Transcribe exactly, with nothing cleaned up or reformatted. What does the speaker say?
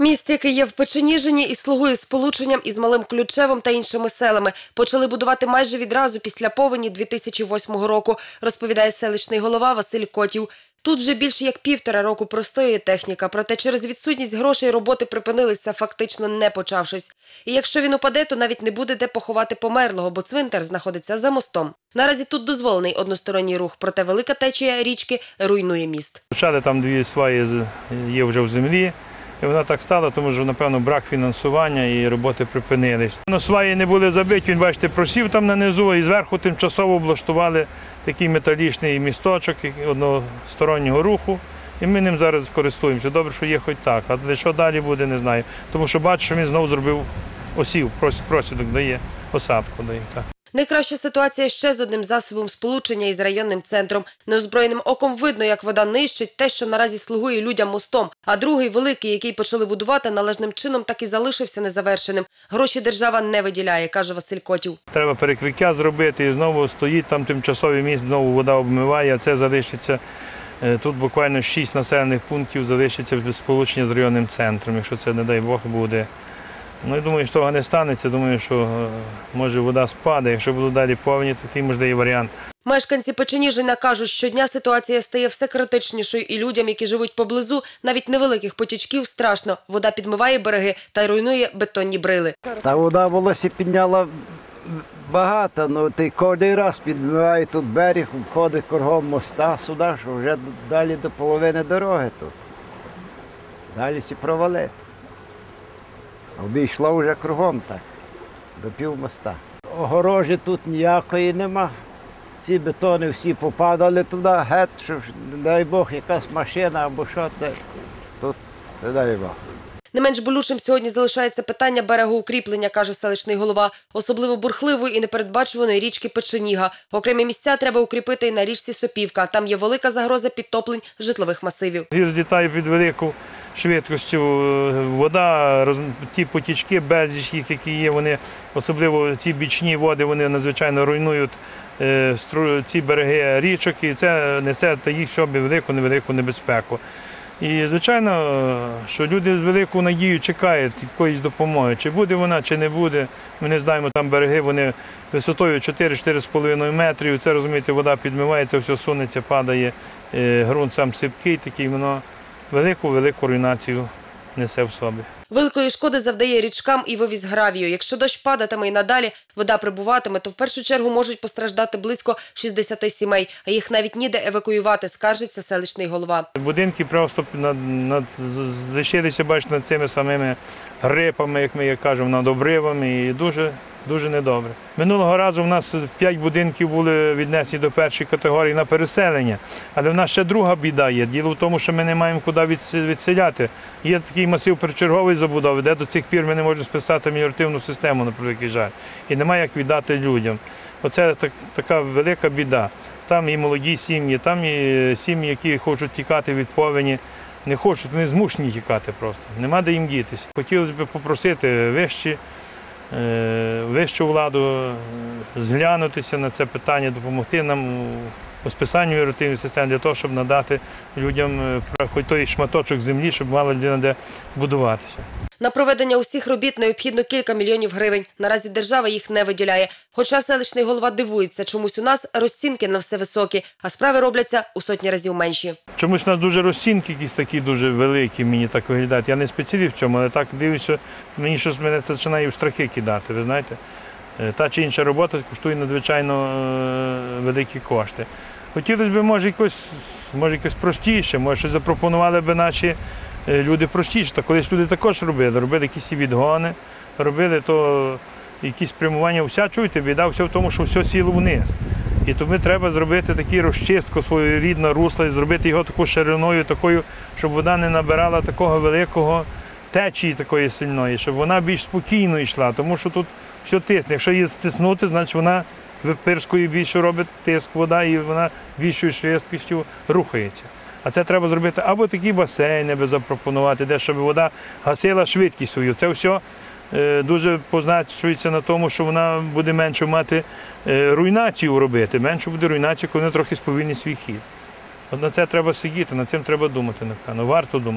Міст, який є в Печеніжині і слугує сполученням із Малим Ключевим та іншими селами, почали будувати майже відразу після повені дві тисячі восьмого року, розповідає селищний голова Василь Котів. Тут вже більше як півтора року простоює техніка, проте через відсутність грошей роботи припинилися, фактично не почавшись. І якщо він упаде, то навіть не буде де поховати померлого, бо цвинтар знаходиться за мостом. Наразі тут дозволений односторонній рух, проте велика течія річки руйнує міст. Почали там дві сваї є вже в землі. І вона так стала, тому що, напевно, брак фінансування і роботи припинились. Ну, сваї не були забиті, він, бачите, просів там нанизу, і зверху тимчасово облаштували такий металічний місточок одностороннього руху. І ми ним зараз користуємося. Добре, що є хоч так, а що далі буде, не знаю. Тому що бачу, що він знову зробив осів, просідок дає, осадку дає. Так. Найкраща ситуація ще з одним засобом сполучення із районним центром. Неозброєним оком видно, як вода нищить те, що наразі слугує людям мостом. А другий, великий, який почали будувати, належним чином так і залишився незавершеним. Гроші держава не виділяє, каже Василь Котів. Треба перекриття зробити і знову стоїть там тимчасовий міст, знову вода обмиває, а це залишиться. Тут буквально шість населених пунктів залишиться без сполучення з районним центром, якщо це, не дай Бог, буде. Ну, я думаю, що того не станеться. Думаю, що, може, вода спаде. Якщо будуть далі повені, то такий можливий варіант. Мешканці Печеніжина кажуть, щодня ситуація стає все критичнішою. І людям, які живуть поблизу, навіть невеликих потічків, страшно. Вода підмиває береги та руйнує бетонні брили. Та вода волосся підняла багато. Ну, ти кожен раз підмиває тут берег, входить кругом моста, сюди, що вже далі до половини дороги тут. Далі всі провали. Обійшла вже кругом так, до пів моста. Огорожі тут ніякої нема. Ці бетони всі попадали туди, геть, що, не дай Бог, якась машина або що це. Тут, не дай Бог. Не менш болючим сьогодні залишається питання берегоукріплення, каже селищний голова. Особливо бурхливої і непередбачуваної річки Печеніга. Окремі місця треба укріпити і на річці Сопівка. Там є велика загроза підтоплень житлових масивів. Гір злітає під велику швидкістю вода, ті потічки, безліч їх, які є, вони, особливо ці бічні води, вони надзвичайно руйнують ці береги річок, і це несе їх собі велику-невелику небезпеку. І, звичайно, що люди з великою надією чекають якоїсь допомоги. Чи буде вона, чи не буде. Ми не знаємо, там береги, вони висотою чотири-чотири з половиною метрів. Це, розумієте, вода підмивається, все сунеться, падає, ґрунт сам сипкий, такий воно велику-велику руйнацію несе в собі. Великої шкоди завдає річкам і вивіз гравію. Якщо дощ падатиме і надалі, вода прибуватиме, то в першу чергу можуть постраждати близько шістдесяти сімей, а їх навіть ніде евакуювати, скаржиться селищний голова. Будинки просто над, над, лишилися, бачите, над цими самими грипами, як ми як кажемо, над обривами, і дуже, дуже недобре. Минулого разу в нас п'ять будинків були віднесені до першої категорії на переселення, але в нас ще друга біда є. Діло в тому, що ми не маємо куди відселяти. Є такий масив перечерговий забудови, де до цих пір ми не можемо списати меліоративну систему, на превеликий жаль, і немає як віддати людям. Оце так, така велика біда. Там і молоді сім'ї, там і сім'ї, які хочуть тікати від повені. Не хочуть, вони змушені тікати просто, нема де їм дітися. Хотілося б попросити вищі, вищу владу зглянутися на це питання, допомогти нам у списанні меліоративної системи для того, щоб надати людям хоч той шматочок землі, щоб мала людина де будуватися. На проведення усіх робіт необхідно кілька мільйонів гривень. Наразі держава їх не виділяє. Хоча селищний голова дивується, чомусь у нас розцінки на все високі, а справи робляться у сотні разів менші. Чомусь у нас дуже розцінки якісь такі дуже великі, мені так виглядають. Я не спеціаліст в цьому, але так дивлюся, мені щось мене це починає в страхи кидати, ви знаєте. Та чи інша робота коштує надзвичайно великі кошти. Хотілося б, може, якось, може, якось простіше, може, щось запропонували б наші люди простіше. Та колись люди також робили, робили якісь відгони, робили то якісь прямування. Вся, чуєте, біда все в тому, що все сіло вниз. І тому треба зробити таку розчистку своєрідне русло і зробити його такою шириною, такою, щоб вода не набирала такого великого течії такої сильної, щоб вона більш спокійно йшла, тому що тут все тисне. Якщо її стиснути, значить вона випирскою більше робить тиск вода і вона більшою швидкістю рухається. А це треба зробити або такі басейни би запропонувати, де щоб вода гасила швидкість свою. Це все дуже позначується на тому, що вона буде менше мати руйнацію робити, менше буде руйнацію, коли вона трохи сповільнить свій хід. От на це треба сидіти, над цим треба думати, напевно, варто думати.